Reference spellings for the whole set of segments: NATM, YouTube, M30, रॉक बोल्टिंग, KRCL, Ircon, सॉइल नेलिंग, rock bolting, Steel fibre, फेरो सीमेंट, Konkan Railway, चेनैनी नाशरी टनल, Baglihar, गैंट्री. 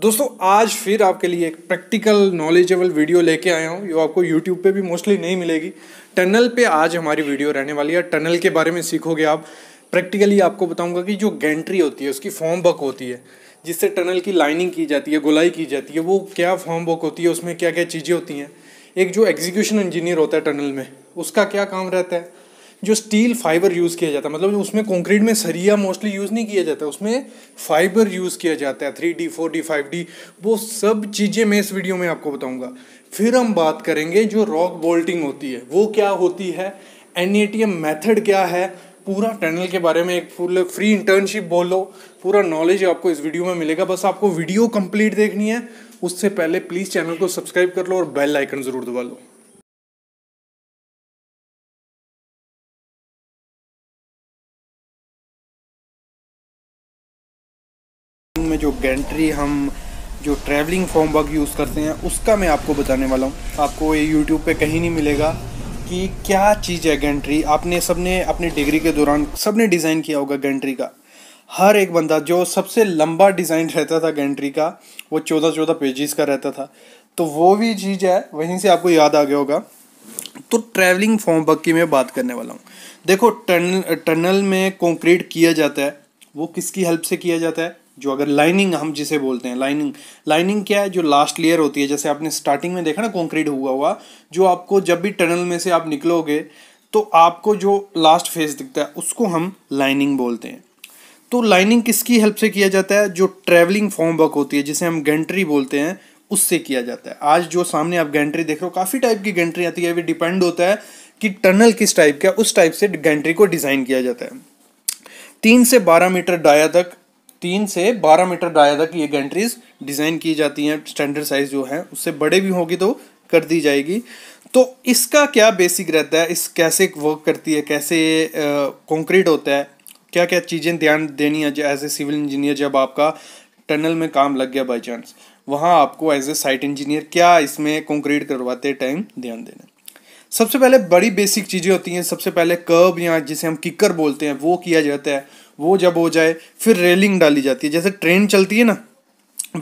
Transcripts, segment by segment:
दोस्तों आज फिर आपके लिए एक प्रैक्टिकल नॉलेजेबल वीडियो लेके आया हूँ। जो आपको यूट्यूब पे भी मोस्टली नहीं मिलेगी। टनल पे आज हमारी वीडियो रहने वाली है। टनल के बारे में सीखोगे आप। प्रैक्टिकली आपको बताऊंगा कि जो गैंट्री होती है उसकी फॉर्म बक होती है, जिससे टनल की लाइनिंग की जाती है, गोलाई की जाती है, वो क्या फॉर्म बक होती है, उसमें क्या क्या चीज़ें होती हैं। एक जो एग्जीक्यूशन इंजीनियर होता है टनल में, उसका क्या काम रहता है। जो स्टील फाइबर यूज़ किया जाता है, मतलब उसमें कंक्रीट में सरिया मोस्टली यूज़ नहीं किया जाता, उसमें फाइबर यूज़ किया जाता है। 3D 4D 5D वो सब चीज़ें मैं इस वीडियो में आपको बताऊंगा। फिर हम बात करेंगे जो रॉक बोल्टिंग होती है वो क्या होती है, NATM मेथड क्या है, पूरा टनल के बारे में एक फुल फ्री इंटर्नशिप बोलो, पूरा नॉलेज आपको इस वीडियो में मिलेगा। बस आपको वीडियो कंप्लीट देखनी है। उससे पहले प्लीज़ चैनल को सब्सक्राइब कर लो और बेल आइकन ज़रूर दबा लो। में जो गैंट्री हम जो ट्रैवलिंग फॉर्म बग यूज़ करते हैं उसका मैं आपको बताने वाला हूँ। आपको ये यूट्यूब पे कहीं नहीं मिलेगा कि क्या चीज़ है गैंट्री। आपने सबने अपनी डिग्री के दौरान सबने डिज़ाइन किया होगा गैंट्री का। हर एक बंदा जो सबसे लंबा डिज़ाइन रहता था गैंट्री का वो 14-14 पेजेस का रहता था, तो वो भी चीज़ है, वहीं से आपको याद आ गया होगा। तो ट्रैवलिंग फॉर्म बग की मैं बात करने वाला हूँ। देखो टनल में कंक्रीट किया जाता है, वो किसकी हेल्प से किया जाता है, जो अगर लाइनिंग हम जिसे बोलते हैं लाइनिंग क्या है, जो लास्ट लेयर होती है। जैसे आपने स्टार्टिंग में देखा ना कंक्रीट हुआ हुआ, जो आपको जब भी टनल में से आप निकलोगे तो आपको जो लास्ट फेज दिखता है उसको हम लाइनिंग बोलते हैं। तो लाइनिंग किसकी हेल्प से किया जाता है, जो ट्रैवलिंग फॉर्म वर्क होती है जिसे हम गैंट्री बोलते हैं, उससे किया जाता है। आज जो सामने आप गैंट्री देख रहे हो, काफ़ी टाइप की गैंट्री आती है। ये डिपेंड होता है कि टनल किस टाइप का, उस टाइप से गैंट्री को डिज़ाइन किया जाता है। 3 से 12 मीटर डाया तक 3 से 12 मीटर दाया तक ये गैंट्रीज डिज़ाइन की जाती हैं। स्टैंडर्ड साइज़ जो है उससे बड़े भी होगी तो कर दी जाएगी। तो इसका क्या बेसिक रहता है, इस कैसे वर्क करती है, कैसे कंक्रीट होता है, क्या क्या चीज़ें ध्यान देनी है। एज ए सिविल इंजीनियर जब आपका टनल में काम लग गया बाय चांस, वहाँ आपको एज ए साइट इंजीनियर क्या इसमें कंक्रीट करवाते टाइम ध्यान देना। सबसे पहले बड़ी बेसिक चीज़ें होती हैं। सबसे पहले कर्ब या जिसे हम किकर बोलते हैं वो किया जाता है। वो जब हो जाए फिर रेलिंग डाली जाती है। जैसे ट्रेन चलती है ना,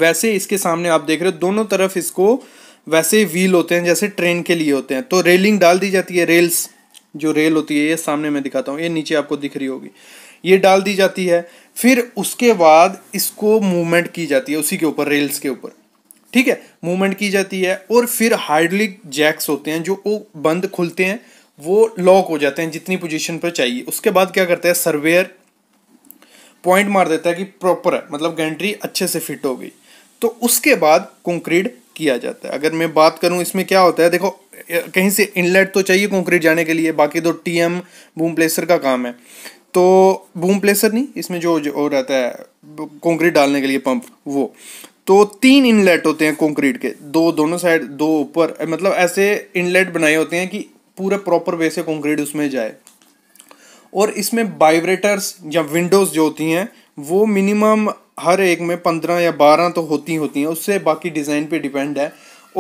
वैसे इसके सामने आप देख रहे हो दोनों तरफ इसको वैसे व्हील होते हैं जैसे ट्रेन के लिए होते हैं। तो रेलिंग डाल दी जाती है। रेल्स जो रेल होती है, ये सामने मैं दिखाता हूँ, ये नीचे आपको दिख रही होगी, ये डाल दी जाती है। फिर उसके बाद इसको मूवमेंट की जाती है उसी के ऊपर, रेल्स के ऊपर, ठीक है, मूवमेंट की जाती है। और फिर हाइड्रोलिक जैक्स होते हैं जो वो बंद खुलते हैं, वो लॉक हो जाते हैं जितनी पोजिशन पर चाहिए। उसके बाद क्या करता है, सर्वेयर पॉइंट मार देता है कि प्रॉपर है, मतलब गैंट्री अच्छे से फिट हो गई। तो उसके बाद कंक्रीट किया जाता है। अगर मैं बात करूं इसमें क्या होता है, देखो कहीं से इनलेट तो चाहिए कंक्रीट जाने के लिए, बाकी तो TM बूम प्लेसर का काम है। तो बूम प्लेसर नहीं, इसमें जो रहता है कंक्रीट डालने के लिए पंप, वो तो 3 इनलेट होते हैं कंक्रीट के, 2 दोनों साइड, 2 ऊपर, मतलब ऐसे इनलेट बनाए होते हैं कि पूरा प्रॉपर वे से कंक्रीट उसमें जाए। और इसमें वाइब्रेटर्स या विंडोज़ जो होती हैं वो मिनिमम हर एक में 15 या 12 तो होती हैं, उससे बाकी डिज़ाइन पे डिपेंड है।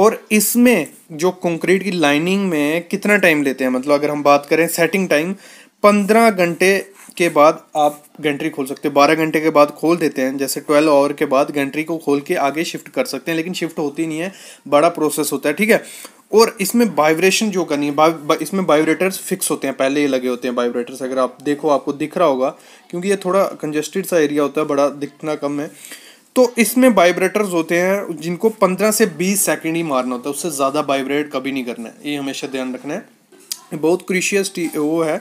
और इसमें जो कंक्रीट की लाइनिंग में कितना टाइम लेते हैं, मतलब अगर हम बात करें सेटिंग टाइम, 15 घंटे के बाद आप गैंट्री खोल सकते हो, 12 घंटे के बाद खोल देते हैं। जैसे 12 आवर के बाद गैंट्री को खोल के आगे शिफ्ट कर सकते हैं, लेकिन शिफ्ट होती नहीं है, बड़ा प्रोसेस होता है, ठीक है। और इसमें वाइब्रेशन जो करनी है, इसमें वाइब्रेटर्स फिक्स होते हैं, पहले ही लगे होते हैं वाइब्रेटर्स। अगर आप देखो आपको दिख रहा होगा, क्योंकि ये थोड़ा कंजेस्टेड सा एरिया होता है, बड़ा दिखना कम है, तो इसमें वाइब्रेटर्स होते हैं जिनको 15 से 20 सेकंड ही मारना होता है, उससे ज़्यादा वाइब्रेट कभी नहीं करना है, ये हमेशा ध्यान रखना है। बहुत क्रूशियस वो है,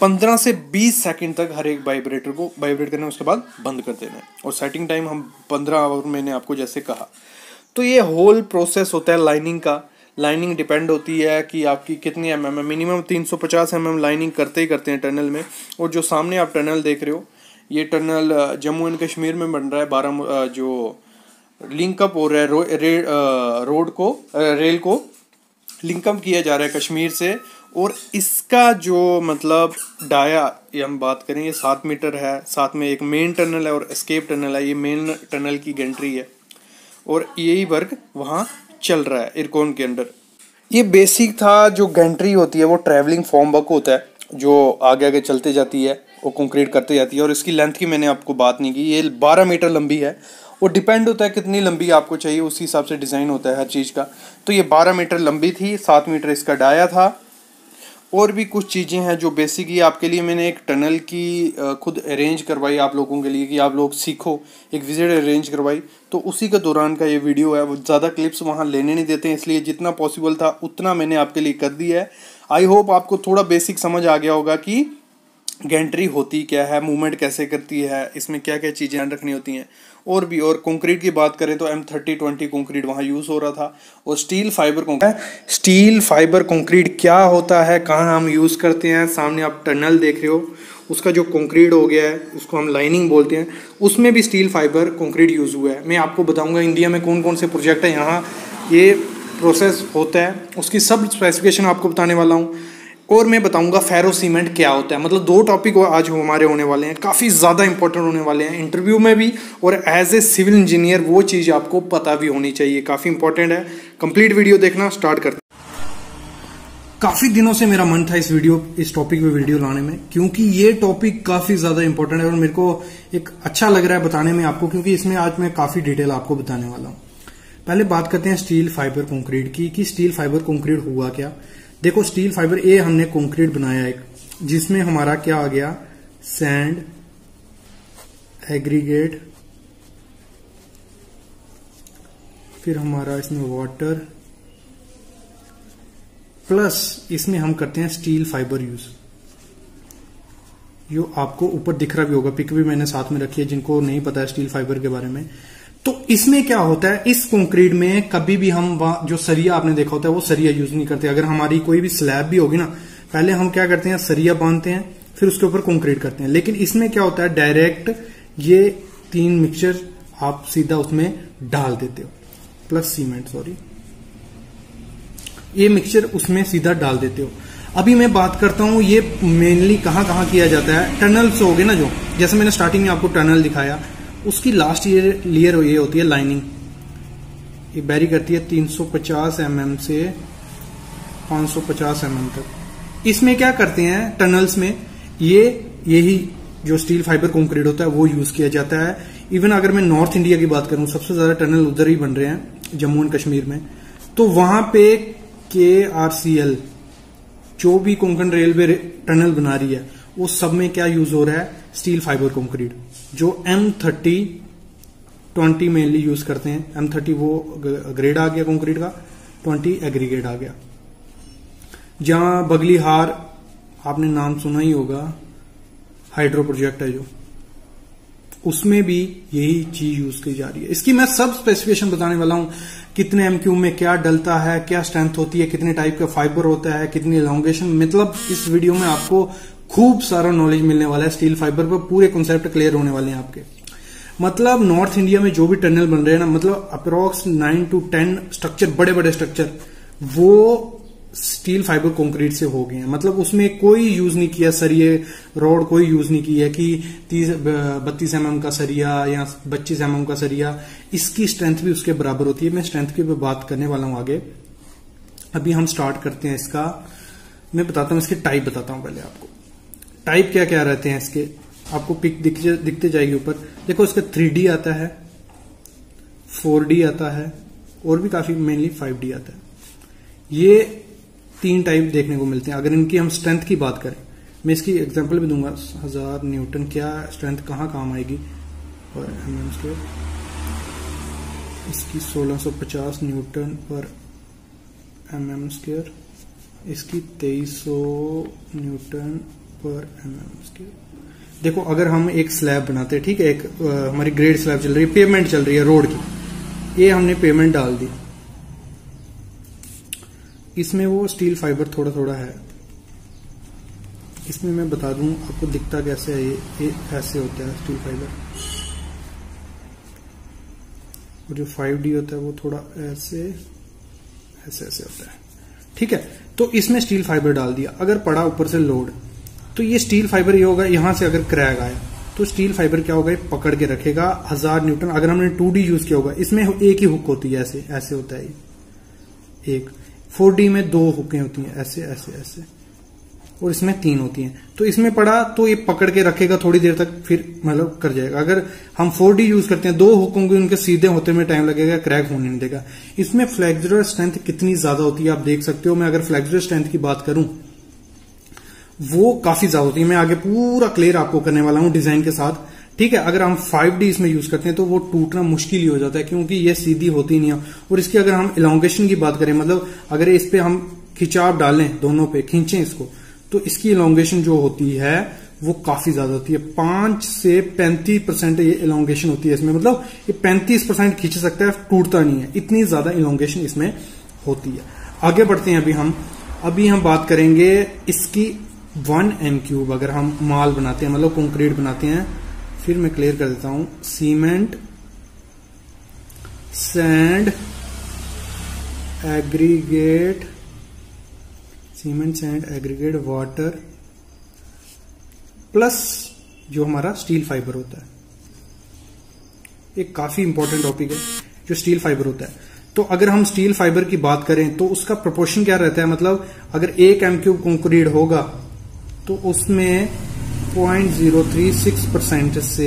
15 से 20 सेकंड तक हर एक वाइब्रेटर को वाइब्रेट करना है, उसके बाद बंद कर देना है। और सेटिंग टाइम हम 15 आवर मैंने आपको जैसे कहा। तो ये होल प्रोसेस होता है लाइनिंग का। लाइनिंग डिपेंड होती है कि आपकी कितनी mm है, मिनिमम 350 mm लाइनिंग करते ही करते हैं टनल में। और जो सामने आप टनल देख रहे हो, ये टनल जम्मू एंड कश्मीर में बन रहा है, जो लिंकअप हो रहा है रेल को लिंकअप किया जा रहा है कश्मीर से। और इसका जो मतलब डाया, ये हम बात करें, ये 7 मीटर है, साथ में एक मेन टनल है और एस्केप टनल है। ये मेन टनल की गैंट्री है और यही वर्क वहाँ चल रहा है इरकोन के अंडर। ये बेसिक था जो गैंट्री होती है वो ट्रैवलिंग फॉर्म वर्क होता है, जो आगे आगे चलते जाती है, वो कंक्रीट करते जाती है। और इसकी लेंथ की मैंने आपको बात नहीं की, ये 12 मीटर लंबी है वो डिपेंड होता है कितनी लंबी आपको चाहिए, उसी हिसाब से डिज़ाइन होता है हर चीज़ का। तो ये 12 मीटर लंबी थी, 7 मीटर इसका डाया था। और भी कुछ चीज़ें हैं जो बेसिक ही आपके लिए मैंने एक टनल की खुद अरेंज करवाई आप लोगों के लिए कि आप लोग सीखो, एक विजिट अरेंज करवाई, तो उसी के दौरान का ये वीडियो है। वो ज़्यादा क्लिप्स वहाँ लेने नहीं देते हैं, इसलिए जितना पॉसिबल था उतना मैंने आपके लिए कर दिया है। आई होप आपको थोड़ा बेसिक समझ आ गया होगा कि गैंट्री होती क्या है, मूवमेंट कैसे करती है, इसमें क्या क्या चीज़ें ध्यान रखनी होती हैं। और भी और कंक्रीट की बात करें तो M3020 कंक्रीट वहाँ यूज़ हो रहा था। और स्टील फाइबर कंक्रीट क्या होता है, कहाँ हम यूज़ करते हैं, सामने आप टनल देख रहे हो, उसका जो कंक्रीट हो गया है उसको हम लाइनिंग बोलते हैं, उसमें भी स्टील फाइबर कंक्रीट यूज़ हुआ है। मैं आपको बताऊँगा इंडिया में कौन कौन से प्रोजेक्ट है, यहाँ ये प्रोसेस होता है, उसकी सब स्पेसिफिकेशन आपको बताने वाला हूँ। और मैं बताऊंगा फेरो सीमेंट क्या होता है। मतलब दो टॉपिक आज हमारे होने वाले हैं, काफ़ी ज़्यादा इंपॉर्टेंट होने वाले हैं, इंटरव्यू में भी और एज ए सिविल इंजीनियर वो चीज़ आपको पता भी होनी चाहिए, काफ़ी इंपॉर्टेंट है। कंप्लीट वीडियो देखना स्टार्ट करते हैं। काफ़ी दिनों से मेरा मन था इस टॉपिक पे वीडियो लाने में, क्योंकि ये टॉपिक काफ़ी ज़्यादा इंपॉर्टेंट है और मेरे को एक अच्छा लग रहा है बताने में आपको, क्योंकि इसमें आज मैं काफ़ी डिटेल आपको बताने वाला हूँ। पहले बात करते हैं स्टील फाइबर कंक्रीट की कि स्टील फाइबर कंक्रीट हुआ क्या। देखो स्टील फाइबर ए हमने कंक्रीट बनाया एक, जिसमें हमारा क्या आ गया, सैंड, एग्रीगेट, फिर हमारा इसमें वाटर, प्लस इसमें हम करते हैं स्टील फाइबर यूज। जो आपको ऊपर दिख रहा भी होगा, पिक भी मैंने साथ में रखी है जिनको नहीं पता है स्टील फाइबर के बारे में। तो इसमें क्या होता है, इस कंक्रीट में कभी भी हम जो सरिया आपने देखा होता है वो सरिया यूज नहीं करते। अगर हमारी कोई भी स्लैब भी होगी ना, पहले हम क्या करते हैं, सरिया बांधते हैं, फिर उसके ऊपर कंक्रीट करते हैं। लेकिन इसमें क्या होता है, डायरेक्ट ये तीन मिक्सचर आप सीधा उसमें डाल देते हो, प्लस सीमेंट, सॉरी, ये मिक्सचर उसमें सीधा डाल देते हो। अभी मैं बात करता हूं ये मेनली कहां कहां किया जाता है। टनल्स हो गए ना, जो जैसे मैंने स्टार्टिंग में आपको टनल दिखाया, उसकी लास्ट लेयर ये होती है लाइनिंग। ये बैरी करती है 350 mm से 550 mm तक। इसमें क्या करते हैं टनल्स में, यही जो स्टील फाइबर कंक्रीट होता है वो यूज किया जाता है। इवन अगर मैं नॉर्थ इंडिया की बात करूं, सबसे ज्यादा टनल उधर ही बन रहे हैं, जम्मू एंड कश्मीर में। तो वहां पे KRCL जो भी कोंकण रेलवे टनल बना रही है, वो सब में क्या यूज हो रहा है, स्टील फाइबर कंक्रीट, जो M3020 मेनली यूज करते हैं। M30 वो ग्रेड आ गया कंक्रीट का, 20 एग्रीगेट आ गया। जहां बगलीहार आपने नाम सुना ही होगा, हाइड्रो प्रोजेक्ट है जो, उसमें भी यही चीज यूज की जा रही है। इसकी मैं सब स्पेसिफिकेशन बताने वाला हूं, कितने MQ में क्या डलता है, क्या स्ट्रेंथ होती है, कितने टाइप का फाइबर होता है, कितनी एलोंगेशन, मतलब इस वीडियो में आपको खूब सारा नॉलेज मिलने वाला है स्टील फाइबर पर, पूरे कॉन्सेप्ट क्लियर होने वाले हैं आपके। मतलब नॉर्थ इंडिया में जो भी टनल बन रहे हैं ना, मतलब अप्रोक्स 9 to 10 स्ट्रक्चर, बड़े बड़े स्ट्रक्चर, वो स्टील फाइबर कंक्रीट से हो गए हैं। मतलब उसमें कोई यूज नहीं किया सरिये, रोड कोई यूज नहीं किया कि 32 mm का सरिया या 25 mm का सरिया, इसकी स्ट्रेंथ भी उसके बराबर होती है। मैं स्ट्रेंथ की भी बात करने वाला हूं आगे। अभी हम स्टार्ट करते हैं इसका, मैं बताता हूं इसके टाइप बताता हूं पहले आपको, टाइप क्या क्या रहते हैं इसके। आपको पिक दिखते जाएगी ऊपर, देखो इसका 3D आता है, 4D आता है, और भी काफी मेनली 5D आता है। ये तीन टाइप देखने को मिलते हैं। अगर इनकी हम स्ट्रेंथ की बात करें, मैं इसकी एग्जांपल भी दूंगा, 1000 न्यूटन क्या स्ट्रेंथ कहाँ काम आएगी, और इसकी 1650 न्यूटन पर mm², इसकी 2300 न्यूटन पर mm²। देखो अगर हम एक स्लैब बनाते हैं, ठीक है, एक हमारी ग्रेड स्लैब चल रही है, पेमेंट चल रही है रोड की, ये हमने पेमेंट डाल दी, इसमें वो स्टील फाइबर थोड़ा थोड़ा है। इसमें मैं बता दूं आपको दिखता कैसे है, ये ऐसे होता है स्टील फाइबर, और जो 5D होता है वो थोड़ा ऐसे ऐसे ऐसे होता है, ठीक है। तो इसमें स्टील फाइबर डाल दिया, अगर पड़ा ऊपर से लोड, तो ये स्टील फाइबर ये होगा, यहां से अगर क्रैक आया तो स्टील फाइबर क्या होगा, पकड़ के रखेगा। 1000 न्यूटन अगर हमने 2D यूज किया होगा, इसमें एक ही हुक होती है, ऐसे ऐसे होता है एक। 4D में 2 हुकें होती हैं, ऐसे ऐसे ऐसे। और इसमें 3 होती हैं। तो इसमें पड़ा तो ये पकड़ के रखेगा थोड़ी देर तक, फिर मतलब कर जाएगा। अगर हम 4D यूज करते हैं, 2 हुक होंगे, उनके सीधे होते में टाइम लगेगा, क्रैक होने नहीं देगा। इसमें फ्लेक्सुरल स्ट्रेंथ कितनी ज्यादा होती है आप देख सकते हो। मैं अगर फ्लेक्सुरल स्ट्रेंथ की बात करूं वो काफी ज्यादा होती है। मैं आगे पूरा क्लियर आपको करने वाला हूं डिजाइन के साथ, ठीक है। अगर हम 5D इसमें यूज करते हैं तो वो टूटना मुश्किल ही हो जाता है क्योंकि ये सीधी होती नहीं है। और इसकी अगर हम इलॉन्गेशन की बात करें, मतलब अगर इस पे हम खिंचाव डालें, दोनों पे खींचें इसको, तो इसकी इलॉन्गेशन जो होती है वो काफी ज्यादा होती है। 5 से 35% ये इलॉन्गेशन होती है इसमें, मतलब ये 35% खींच सकता है, टूटता नहीं है, इतनी ज्यादा इलॉन्गेशन इसमें होती है। आगे बढ़ते हैं। अभी हम बात करेंगे इसकी 1 m³ अगर हम माल बनाते हैं, मतलब कंक्रीट बनाते हैं। फिर मैं क्लियर कर देता हूं, cement, sand, aggregate, cement, sand, aggregate, water plus जो हमारा स्टील फाइबर होता है। एक काफी इंपॉर्टेंट टॉपिक है जो स्टील फाइबर होता है। तो अगर हम स्टील फाइबर की बात करें तो उसका प्रोपोर्शन क्या रहता है, मतलब अगर 1 m³ कंक्रीट होगा तो उसमें 0.036% से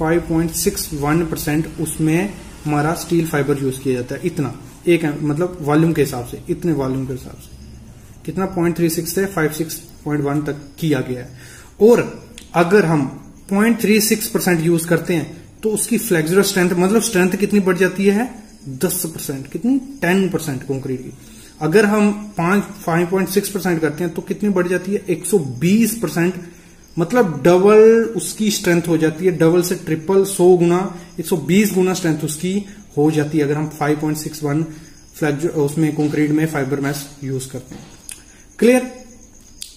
5.61% उसमें हमारा स्टील फाइबर यूज किया जाता है। इतना एक मतलब वॉल्यूम के हिसाब से, इतने वॉल्यूम के हिसाब से कितना 0.36 से 56.1 तक किया गया है। और अगर हम 0.36% यूज करते हैं तो उसकी फ्लेक्सुरल स्ट्रेंथ, मतलब स्ट्रेंथ कितनी बढ़ जाती है, 10%, कितनी 10% कंक्रीट की। अगर हम 5.6% करते हैं तो कितनी बढ़ जाती है, 120%, मतलब डबल उसकी स्ट्रेंथ हो जाती है, डबल से ट्रिपल, 100 गुना, 120 गुना स्ट्रेंथ उसकी हो जाती है अगर हम 5.61 उसमें कंक्रीट में फाइबर मैश यूज करते हैं। क्लियर।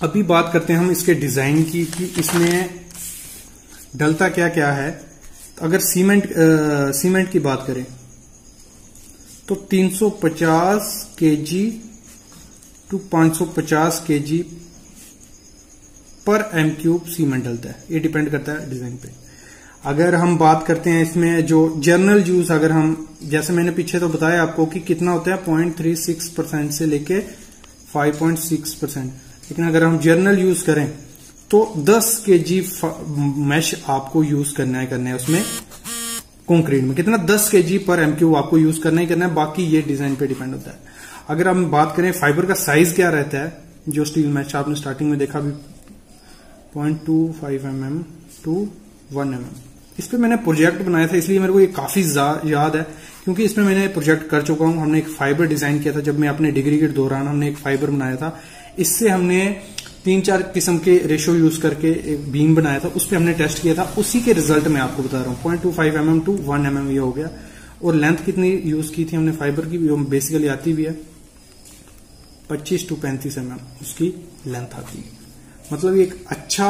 अभी बात करते हैं हम इसके डिजाइन की कि इसमें डलता क्या क्या है। तो अगर सीमेंट की बात करें तो 350 केजी टू 550 केजी पर m³ सीमेंट डलता है। ये डिपेंड करता है डिजाइन पे। अगर हम बात करते हैं इसमें जो जनरल यूज, अगर हम जैसे मैंने पीछे तो बताया आपको कि कितना होता है 0.36% से लेके 5.6%, लेकिन अगर हम जनरल यूज करें तो 10 केजी मैश आपको यूज करना है उसमें कंक्रीट में। कितना 10 केजी पर m³ आपको यूज करना है, बाकी ये डिजाइन पे डिपेंड होता है। अगर हम बात करें फाइबर का साइज क्या रहता है, जो स्टील मैश आपने स्टार्टिंग में देखा भी 0.25 mm टू 1 mm। इस पर मैंने प्रोजेक्ट बनाया था इसलिए मेरे को ये काफी याद है क्योंकि इसमें मैंने प्रोजेक्ट कर चुका हूं। हमने एक फाइबर डिजाइन किया था जब मैं अपने डिग्री के दौरान, हमने एक फाइबर बनाया था। इससे हमने 3-4 किस्म के रेशो यूज करके एक बीम बनाया था, उस पर हमने टेस्ट किया था। उसी के रिजल्ट में आपको बता रहा हूँ, 0.25 mm टू 1 mm ये हो गया। और लेंथ कितनी यूज की थी हमने फाइबर की, वो बेसिकली आती भी है 25 to 35 mm उसकी लेंथ आती है। मतलब एक अच्छा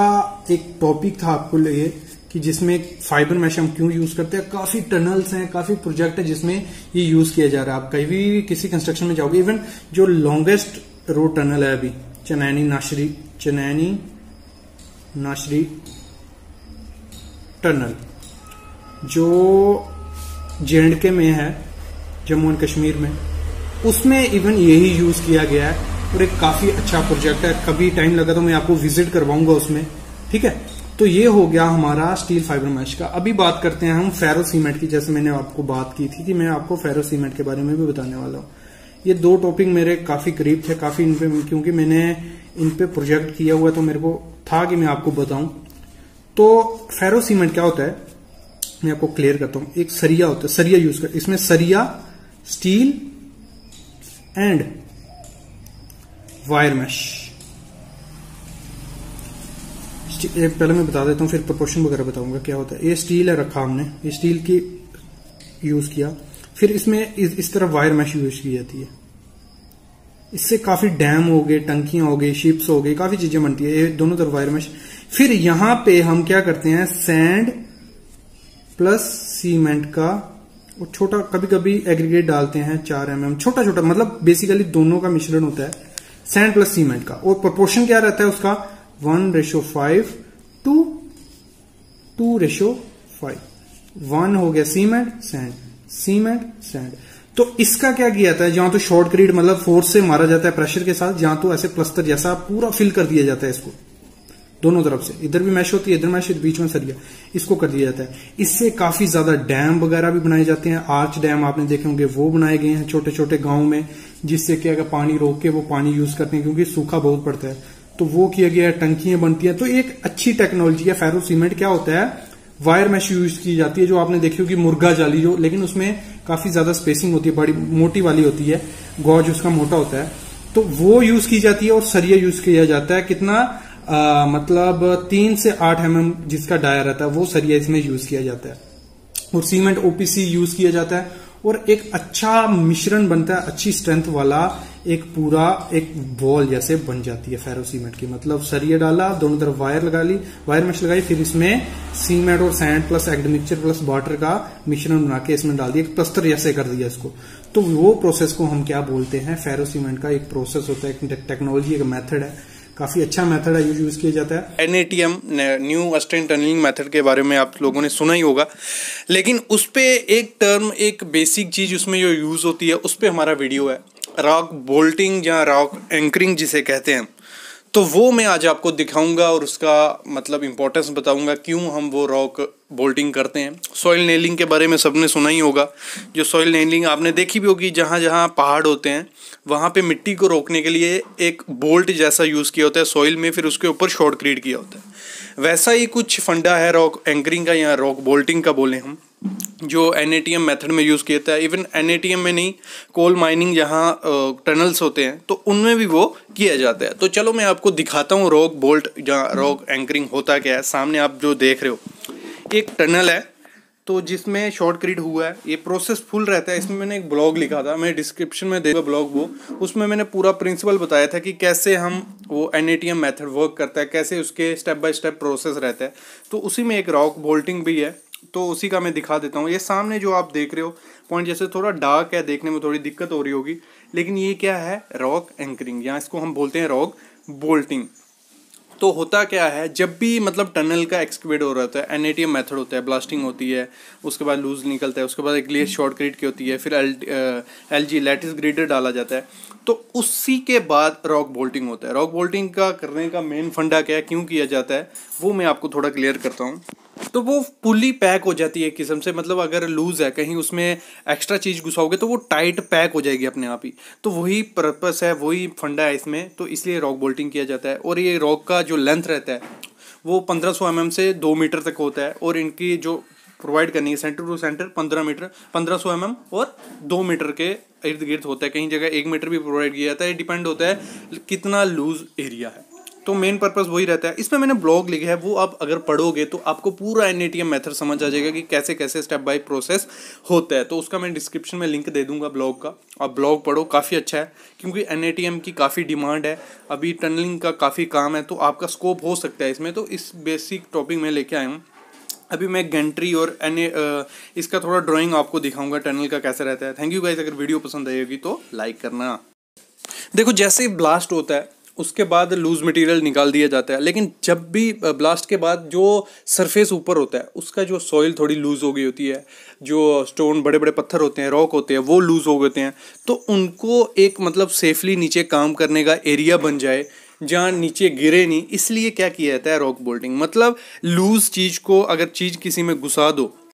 एक टॉपिक था आपको लिए कि जिसमें फाइबर मैश हम क्यों यूज करते हैं। काफी टनल्स हैं, काफी प्रोजेक्ट है जिसमें ये यूज किया जा रहा है। आप कहीं भी किसी कंस्ट्रक्शन में जाओगे, इवन जो लॉन्गेस्ट रोड टनल है अभी चेनैनी नाशरी टनल जो JK में है, जम्मू एंड कश्मीर में, उसमें इवन यही यूज किया गया है। और एक काफी अच्छा प्रोजेक्ट है, कभी टाइम लगा तो मैं आपको विजिट करवाऊंगा उसमें, ठीक है। तो ये हो गया हमारा स्टील फाइबर मैश का। अभी बात करते हैं हम फेरो सीमेंट की। जैसे मैंने आपको बात की थी कि मैं आपको फेरो सीमेंट के बारे में भी बताने वाला हूँ। ये 2 टॉपिक मेरे काफी करीब थे, काफी इन पे, क्योंकि मैंने इन पे प्रोजेक्ट किया हुआ तो मेरे को था कि मैं आपको बताऊं। तो फेरो सीमेंट क्या होता है मैं आपको क्लियर करता हूं। एक सरिया होता है, सरिया यूज कर, इसमें सरिया, स्टील एंड वायर मैश। पहले मैं बता देता हूं फिर प्रोपोर्शन वगैरह बताऊंगा क्या होता है। ये स्टील है रखा हमने, ये स्टील की यूज किया, फिर इसमें इस तरह वायर मैश यूज की जाती है। इससे काफी डैम हो गए, टंकियां हो गई, शिप्स हो गई, काफी चीजें बनती है। ये दोनों तरफ वायर मैश। फिर यहां पे हम क्या करते हैं, सैंड प्लस सीमेंट का और छोटा कभी कभी एग्रीगेट डालते हैं 4 mm, छोटा छोटा, मतलब बेसिकली दोनों का मिश्रण होता है सैंड प्लस सीमेंट का। और प्रोपोर्शन क्या रहता है उसका, 1:5 to 2:5। 1 हो गया सीमेंट सैंड, तो इसका क्या किया जाता है, जहां तो शॉर्ट ग्रिड मतलब फोर्स से मारा जाता है प्रेशर के साथ, जहां तो ऐसे प्लस्तर जैसा पूरा फिल कर दिया जाता है इसको दोनों तरफ से, इधर भी मैश होती है इधर मैश, बीच में सर गया, इसको कर दिया जाता है। इससे काफी ज्यादा डैम वगैरह भी बनाए जाते हैं, आर्च डैम आपने देखे होंगे वो बनाए गए हैं छोटे छोटे गांव में, जिससे क्या पानी रोक के वो पानी यूज करते हैं क्योंकि सूखा बहुत पड़ता है, तो वो किया गया है। टंकियां बनती है, तो एक अच्छी टेक्नोलॉजी है। फेरो सीमेंट क्या होता है, वायर मैश यूज की जाती है, जो आपने देखी होगी मुर्गा जाली जो, लेकिन उसमें काफी ज्यादा स्पेसिंग होती है, बड़ी मोटी वाली होती है, गॉज उसका मोटा होता है, तो वो यूज की जाती है। और सरिया यूज किया जाता है, कितना मतलब 3 से 8 mm जिसका डाया रहता है वो सरिया इसमें यूज किया जाता है। और सीमेंट ओपीसी यूज किया जाता है, और एक अच्छा मिश्रण बनता है, अच्छी स्ट्रेंथ वाला एक पूरा एक वॉल जैसे बन जाती है फेरो सीमेंट की। मतलब सरिया डाला, दोनों तरफ वायर लगा ली, वायर मैश लगाई, फिर इसमें सीमेंट और sand plus admixture plus water का मिश्रण बना के इसमें डाल दिया, एक प्लस्तर जैसे कर दिया इसको। तो वो प्रोसेस को हम क्या बोलते हैं, फेरो सीमेंट का एक प्रोसेस होता है, एक टेक्नोलॉजी, एक मेथड है, काफी अच्छा मेथड है, यूज किया जाता है। NATM new Austrian tunnelling method के बारे में आप लोगों ने सुना ही होगा, लेकिन उस पे एक टर्म, एक बेसिक चीज उसमें जो यूज होती है उस पे हमारा वीडियो है, रॉक बोल्टिंग या रॉक एंकरिंग जिसे कहते हैं। तो वो मैं आज आपको दिखाऊंगा और उसका मतलब इम्पोर्टेंस बताऊंगा, क्यों हम वो रॉक बोल्टिंग करते हैं। सॉइल नेलिंग के बारे में सबने सुना ही होगा, जो सॉइल नेलिंग आपने देखी भी होगी, जहाँ जहाँ पहाड़ होते हैं वहाँ पे मिट्टी को रोकने के लिए एक बोल्ट जैसा यूज़ किया होता है सॉइल में, फिर उसके ऊपर शॉर्ट ग्रिड किया होता है। वैसा ही कुछ फंडा है रॉक एंकरिंग का या रॉक बोल्टिंग का बोलें हम, जो NATM मेथड में यूज़ किया जाता है। इवन NATM में नहीं, कोल माइनिंग जहाँ टनल्स होते हैं तो उनमें भी वो किया जाता है। तो चलो मैं आपको दिखाता हूँ रॉक बोल्ट जहाँ रॉक एंकरिंग होता क्या है। सामने आप जो देख रहे हो एक टनल है, तो जिसमें शॉर्ट ग्रिड हुआ है, ये प्रोसेस फुल रहता है। इसमें मैंने एक ब्लॉग लिखा था, मैं डिस्क्रिप्शन में देगा ब्लॉग वो, उसमें मैंने पूरा प्रिंसिपल बताया था कि कैसे हम वो NATM मेथड वर्क करता है, कैसे उसके स्टेप बाय स्टेप प्रोसेस रहता है। तो उसी में एक रॉक बोल्टिंग भी है, तो उसी का मैं दिखा देता हूँ। ये सामने जो आप देख रहे हो पॉइंट जैसे थोड़ा डार्क है, देखने में थोड़ी दिक्कत हो रही होगी, लेकिन ये क्या है, रॉक एंकरिंग, यहाँ इसको हम बोलते हैं रॉक बोल्टिंग। तो होता क्या है, जब भी मतलब टनल का एक्सकेवेट हो रहा होता है, NATM मेथड होता है, ब्लास्टिंग होती है, उसके बाद लूज निकलता है, उसके बाद एक लेस शॉर्ट ग्रिड की होती है, फिर LG लैटिस ग्रिडर डाला जाता है, तो उसी के बाद रॉक बोल्टिंग होता है। रॉक बोल्टिंग का करने का मेन फंडा क्या है, क्यों किया जाता है, वो मैं आपको थोड़ा क्लियर करता हूँ। तो वो पुली पैक हो जाती है किस्म से, मतलब अगर लूज़ है कहीं उसमें एक्स्ट्रा चीज़ घुसाओगे तो वो टाइट पैक हो जाएगी अपने आप ही, तो वही पर्पस है, वही फंडा है इसमें, तो इसलिए रॉक बोल्टिंग किया जाता है। और ये रॉक का जो लेंथ रहता है वो 1500 mm से 2 मीटर तक होता है, और इनकी जो प्रोवाइड करनी है सेंटर टू सेंटर 1500 mm और 2 मीटर के इर्द गिर्द होता है, कहीं जगह 1 मीटर भी प्रोवाइड किया जाता है, डिपेंड होता है कितना लूज़ एरिया है। तो मेन पर्पस वही रहता है। इसमें मैंने ब्लॉग लिखा है, वो आप अगर पढ़ोगे तो आपको पूरा NATM मेथड समझ आ जाएगा कि कैसे कैसे स्टेप बाय प्रोसेस होता है। तो उसका मैं डिस्क्रिप्शन में लिंक दे दूंगा ब्लॉग का, आप ब्लॉग पढ़ो, काफ़ी अच्छा है, क्योंकि NATM की काफ़ी डिमांड है, अभी टनलिंग का काफ़ी काम है, तो आपका स्कोप हो सकता है इसमें। तो इस बेसिक टॉपिक में लेके आया हूँ। अभी मैं गैंट्री और इसका थोड़ा ड्राॅइंग आपको दिखाऊँगा टनल का कैसा रहता है। थैंक यू गाइज, अगर वीडियो पसंद आई होगी तो लाइक करना। देखो जैसे ही ब्लास्ट होता है उसके बाद लूज़ मटेरियल निकाल दिया जाता है, लेकिन जब भी ब्लास्ट के बाद जो सरफेस ऊपर होता है उसका जो सॉइल थोड़ी लूज़ हो गई होती है, जो स्टोन बड़े बड़े पत्थर होते हैं, रॉक होते हैं, वो लूज़ हो गए होते हैं, तो उनको एक मतलब सेफली नीचे काम करने का एरिया बन जाए जहाँ नीचे गिरे नहीं, इसलिए क्या किया जाता है रॉक बोल्टिंग। मतलब लूज़ चीज़ को अगर चीज़ किसी में घुसा दो